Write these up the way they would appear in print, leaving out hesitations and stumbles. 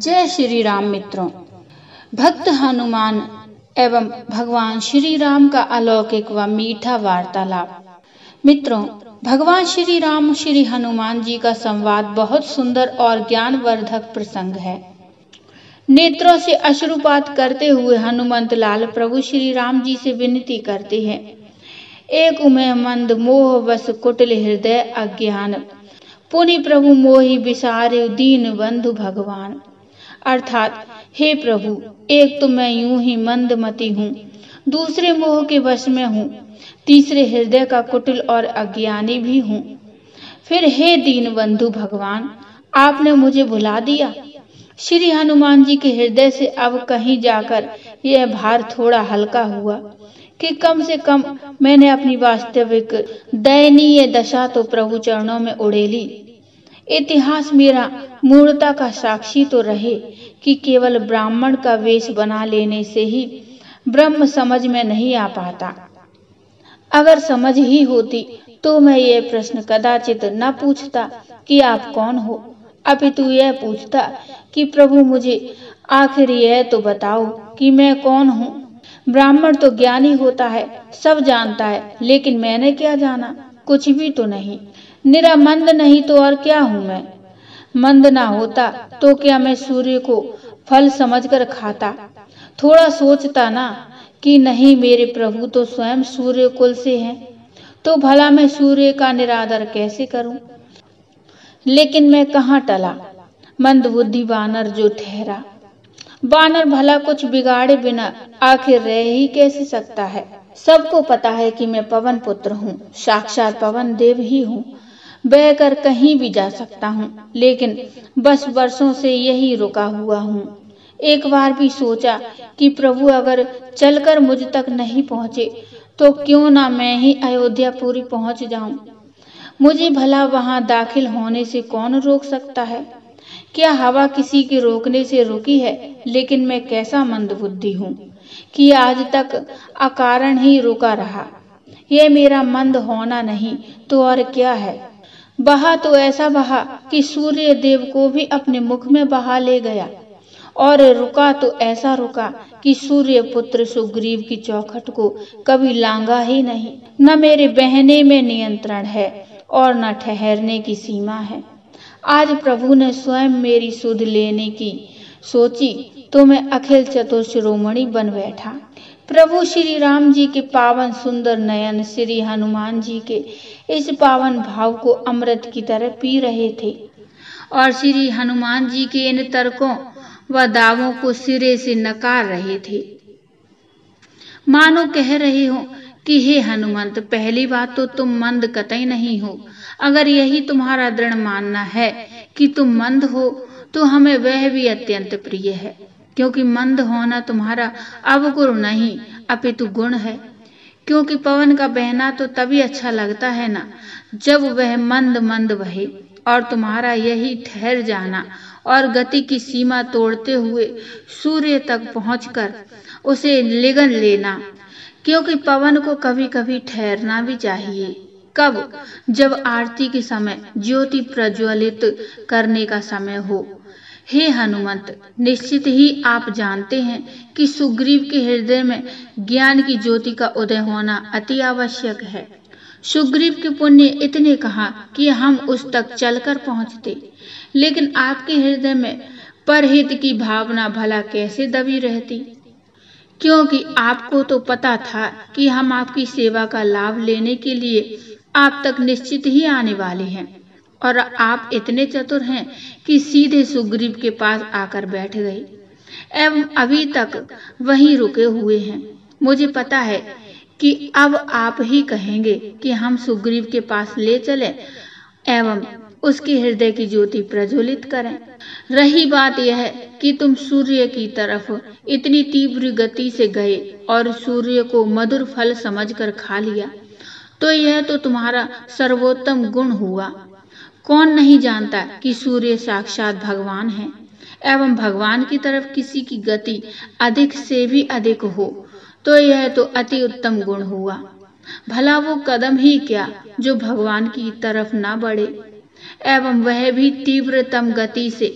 जय श्री राम। मित्रों, भक्त हनुमान एवं भगवान श्री राम का अलौकिक व मीठा वार्तालाप। मित्रों, भगवान श्री राम श्री हनुमान जी का संवाद बहुत सुंदर और ज्ञानवर्धक प्रसंग है। नेत्रों से अश्रुपात करते हुए हनुमंत लाल प्रभु श्री राम जी से विनती करते हैं, एक उमे मंद मोह वस कुटिल हृदय अज्ञान, पुनि प्रभु मोहि विसारे दीन बंधु भगवान। अर्थात, हे प्रभु, एक तो मैं यूं ही मंदमती हूँ, दूसरे मोह के वश में हूँ, तीसरे हृदय का कुटिल और अज्ञानी भी हूँ। फिर हे दीन बंधु भगवान, आपने मुझे भुला दिया। श्री हनुमान जी के हृदय से अब कहीं जाकर यह भार थोड़ा हल्का हुआ कि कम से कम मैंने अपनी वास्तविक दयनीय दशा तो प्रभु चरणों में उड़ेली। इतिहास मेरा मूर्ता का साक्षी तो रहे कि केवल ब्राह्मण का वेश बना लेने से ही ब्रह्म समझ में नहीं आ पाता। अगर समझ ही होती तो मैं ये प्रश्न कदाचित न पूछता कि आप कौन हो, अपितु यह पूछता कि प्रभु मुझे आखिर यह तो बताओ कि मैं कौन हूँ। ब्राह्मण तो ज्ञानी होता है, सब जानता है, लेकिन मैंने क्या जाना? कुछ भी तो नहीं। निरा मंद नहीं तो और क्या हूँ मैं? मंद ना होता तो क्या मैं सूर्य को फल समझकर खाता? थोड़ा सोचता ना कि नहीं, मेरे प्रभु तो स्वयं सूर्य कुल से हैं, तो भला मैं सूर्य का निरादर कैसे करूँ? लेकिन मैं कहाँ टला, मंदबुद्धि वानर जो ठहरा। वानर भला कुछ बिगाड़े बिना आखिर रह ही कैसे सकता है? सबको पता है कि मैं पवन पुत्र हूँ, साक्षात पवन देव ही हूँ, बहकर कहीं भी जा सकता हूँ, लेकिन बस वर्षों से यही रुका हुआ हूँ। एक बार भी सोचा कि प्रभु अगर चलकर मुझ तक नहीं पहुँचे तो क्यों ना मैं ही अयोध्यापुरी पहुँच जाऊँ। मुझे भला वहाँ दाखिल होने से कौन रोक सकता है? क्या हवा किसी के रोकने से रुकी है? लेकिन मैं कैसा मंदबुद्धि हूँ कि आज तक अकारण ही रुका रहा। यह मेरा मंद होना नहीं तो और क्या है। बहा तो ऐसा बहा कि सूर्य देव को भी अपने मुख में बहा ले गया, और रुका तो ऐसा रुका कि सूर्य पुत्र सुग्रीव की चौखट को कभी लांगा ही नहीं। न मेरे बहने में नियंत्रण है और न ठहरने की सीमा है। आज प्रभु ने स्वयं मेरी सुध लेने की सोची तो मैं अखिल चतुर्शिरोमणि बन बैठा। प्रभु श्री राम जी के पावन सुंदर नयन श्री हनुमान जी के इस पावन भाव को अमृत की तरह पी रहे थे, और श्री हनुमान जी के इन तर्कों व दावों को सिरे से नकार रहे थे, मानो कह रहे हो कि हे हनुमंत, पहली बात तो तुम मंद कतई नहीं हो। अगर यही तुम्हारा दृढ़ मानना है कि तुम मंद हो तो हमें वह भी अत्यंत प्रिय है, क्योंकि मंद होना तुम्हारा अवगुण नहीं अपितु गुण है। क्योंकि पवन का बहना तो तभी अच्छा लगता है ना, जब वह मंद मंद बहे, और तुम्हारा यही ठहर जाना और गति की सीमा तोड़ते हुए सूर्य तक पहुंचकर उसे लिगन लेना। क्योंकि पवन को कभी कभी ठहरना भी चाहिए। कब? जब आरती के समय ज्योति प्रज्वलित करने का समय हो। हे हनुमंत, निश्चित ही आप जानते हैं कि सुग्रीव के हृदय में ज्ञान की ज्योति का उदय होना अति आवश्यक है। सुग्रीव के पुण्य इतने कहा कि हम उस तक चलकर पहुंचते, लेकिन आपके हृदय में परहित की भावना भला कैसे दबी रहती? क्योंकि आपको तो पता था कि हम आपकी सेवा का लाभ लेने के लिए आप तक निश्चित ही आने वाले हैं, और आप इतने चतुर हैं कि सीधे सुग्रीव के पास आकर बैठ गए एवं अभी तक वहीं रुके हुए हैं। मुझे पता है कि अब आप ही कहेंगे कि हम सुग्रीव के पास ले चलें एवं उसके हृदय की ज्योति प्रज्वलित करें। रही बात यह है कि तुम सूर्य की तरफ इतनी तीव्र गति से गए और सूर्य को मधुर फल समझकर खा लिया, तो यह तो तुम्हारा सर्वोत्तम गुण हुआ। कौन नहीं जानता कि सूर्य साक्षात भगवान है, एवं भगवान की तरफ किसी की गति अधिक से भी अधिक हो तो यह तो अति उत्तम गुण हुआ। भला वो कदम ही क्या जो भगवान की तरफ ना बढ़े, एवं वह भी तीव्रतम गति से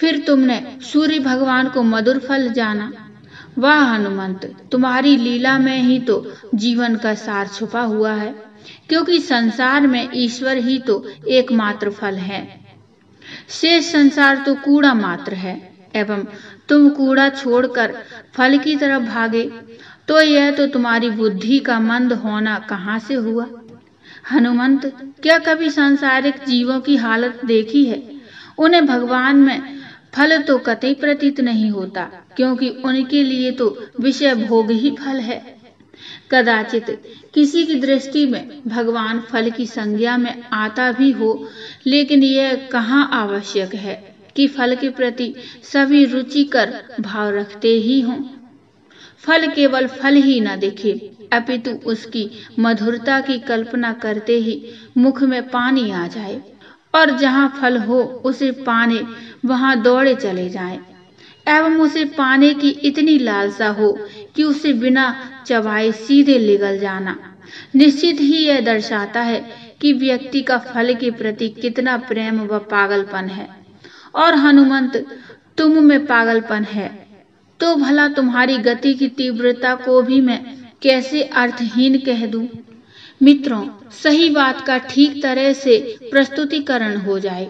फिर तुमने सूर्य भगवान को मधुर फल जाना। वाह हनुमंत, तुम्हारी लीला में ही तो जीवन का सार छुपा हुआ है, क्योंकि संसार में ईश्वर ही तो एकमात्र फल है। शेष संसार तो कूड़ा मात्र है, एवं तुम कूड़ा छोड़कर फल की तरफ भागे, तो यह तो तुम्हारी बुद्धि का मंद होना कहाँ से हुआ। हनुमंत, क्या कभी सांसारिक जीवों की हालत देखी है? उन्हें भगवान में फल तो कतई प्रतीत नहीं होता, क्योंकि उनके लिए तो विषय भोग ही फल है। कदाचित किसी की दृष्टि में भगवान फल की संज्ञा में आता भी हो, लेकिन यह कहाँ आवश्यक है कि फल के प्रति सभी रुचिकर भाव रखते ही हों। फल केवल फल ही न दिखे, अपितु उसकी मधुरता की कल्पना करते ही मुख में पानी आ जाए, और जहाँ फल हो उसे पाने वहाँ दौड़े चले जाएं, एवं उसे पाने की इतनी लालसा हो कि उसे बिना चबाए सीधे निगल जाना, निश्चित ही यह दर्शाता है कि व्यक्ति का फल के प्रति कितना प्रेम व पागलपन है। और हनुमंत, तुम में पागलपन है, तो भला तुम्हारी गति की तीव्रता को भी मैं कैसे अर्थहीन कह दूं। मित्रों, सही बात का ठीक तरह से प्रस्तुतिकरण हो जाए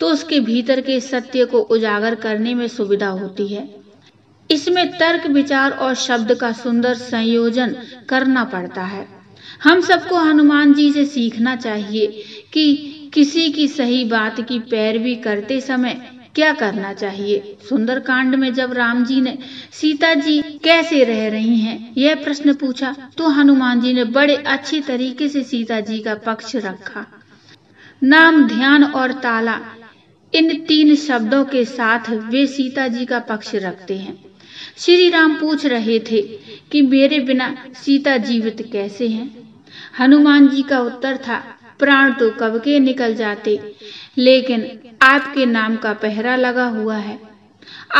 तो उसके भीतर के सत्य को उजागर करने में सुविधा होती है। इसमें तर्क, विचार और शब्द का सुंदर संयोजन करना पड़ता है। हम सबको हनुमान जी से सीखना चाहिए कि किसी की सही बात की पैरवी करते समय क्या करना चाहिए। सुंदरकांड में जब राम जी ने सीता जी कैसे रह रही हैं यह प्रश्न पूछा, तो हनुमान जी ने बड़े अच्छे तरीके से सीता जी का पक्ष रखा। नाम, ध्यान और ताला, इन तीन शब्दों के साथ वे सीता जी का पक्ष रखते हैं। श्री राम पूछ रहे थे कि मेरे बिना सीता जीवित कैसे हैं। हनुमान जी का उत्तर था, प्राण तो कब के निकल जाते, लेकिन आपके नाम का पहरा लगा हुआ है।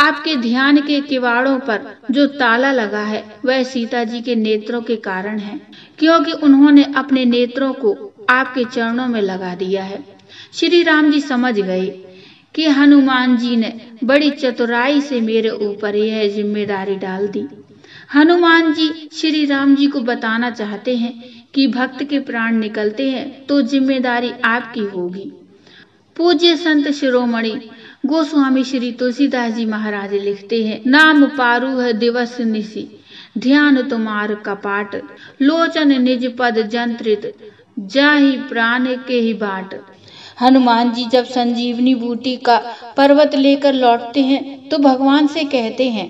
आपके ध्यान के किवाड़ों पर जो ताला लगा है वह सीता जी के नेत्रों के कारण है, क्योंकि उन्होंने अपने नेत्रों को आपके चरणों में लगा दिया है। श्री राम जी समझ गए कि हनुमान जी ने बड़ी चतुराई से मेरे ऊपर यह जिम्मेदारी डाल दी। हनुमान जी श्री राम जी को बताना चाहते हैं कि भक्त के प्राण निकलते हैं तो जिम्मेदारी आपकी होगी। पूज्य संत शिरोमणि गोस्वामी श्री तुलसीदास जी महाराज लिखते हैं, नाम पारू है दिवस निसी, ध्यान तुम्हार कपाट, लोचन निज पद जंत्रित, जाहि प्राण के ही बाट। हनुमान जी जब संजीवनी बूटी का पर्वत लेकर लौटते हैं तो भगवान से कहते हैं,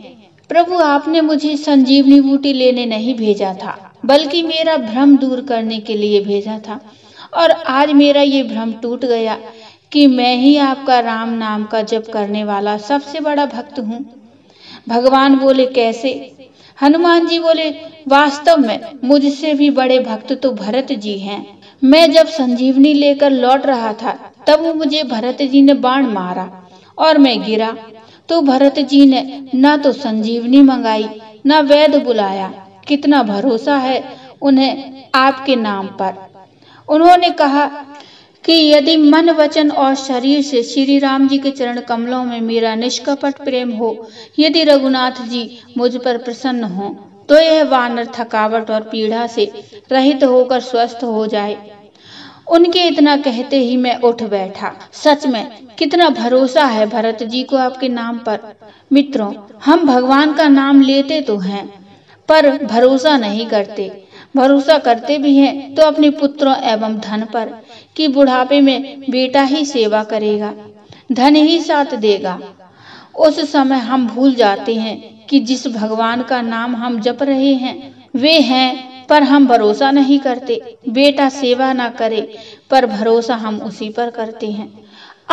प्रभु आपने मुझे संजीवनी बूटी लेने नहीं भेजा था, बल्कि मेरा भ्रम दूर करने के लिए भेजा था, और आज मेरा ये भ्रम टूट गया कि मैं ही आपका राम नाम का जप करने वाला सबसे बड़ा भक्त हूँ। भगवान बोले, कैसे? हनुमान जी बोले, वास्तव में मुझसे भी बड़े भक्त तो भरत जी हैं। मैं जब संजीवनी लेकर लौट रहा था तब मुझे भरत जी ने बाण मारा और मैं गिरा, तो भरत जी ने ना तो संजीवनी मंगाई ना वैद्य बुलाया। कितना भरोसा है उन्हें आपके नाम पर। उन्होंने कहा कि यदि मन, वचन और शरीर से श्री राम जी के चरण कमलों में मेरा निष्कपट प्रेम हो, यदि रघुनाथ जी मुझ पर प्रसन्न हो, तो यह वानर थकावट और पीड़ा से रहित होकर स्वस्थ हो जाए। उनके इतना कहते ही मैं उठ बैठा। सच में कितना भरोसा है भरत जी को आपके नाम पर। मित्रों, हम भगवान का नाम लेते तो हैं पर भरोसा नहीं करते। भरोसा करते भी हैं तो अपने पुत्रों एवं धन पर, कि बुढ़ापे में बेटा ही सेवा करेगा, धन ही साथ देगा। उस समय हम भूल जाते हैं कि जिस भगवान का नाम हम जप रहे हैं वे हैं, पर हम भरोसा नहीं करते। बेटा सेवा ना करे पर भरोसा हम उसी पर करते हैं।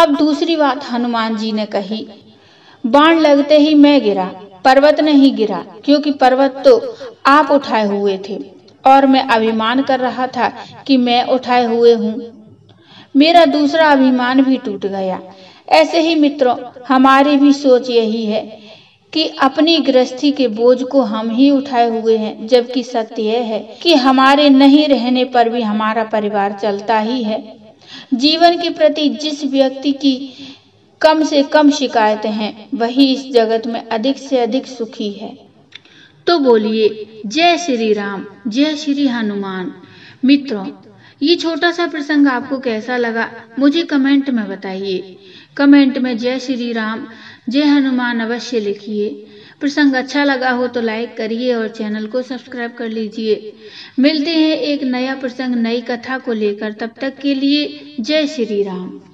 अब दूसरी बात हनुमान जी ने कही, बाण लगते ही मैं गिरा, पर्वत नहीं गिरा, क्योंकि पर्वत तो आप उठाए हुए थे और मैं अभिमान कर रहा था कि मैं उठाए हुए हूँ। मेरा दूसरा अभिमान भी टूट गया। ऐसे ही मित्रों, हमारी भी सोच यही है कि अपनी गृहस्थी के बोझ को हम ही उठाए हुए हैं, जबकि सत्य यह है कि हमारे नहीं रहने पर भी हमारा परिवार चलता ही है। जीवन के प्रति जिस व्यक्ति की कम से कम शिकायतें हैं, वही इस जगत में अधिक से अधिक सुखी है। तो बोलिए जय श्री राम, जय श्री हनुमान। मित्रों, ये छोटा सा प्रसंग आपको कैसा लगा मुझे कमेंट में बताइए। कमेंट में जय श्री राम, जय हनुमान अवश्य लिखिए। प्रसंग अच्छा लगा हो तो लाइक करिए और चैनल को सब्सक्राइब कर लीजिए। मिलते हैं एक नया प्रसंग, नई कथा को लेकर। तब तक के लिए जय श्री राम।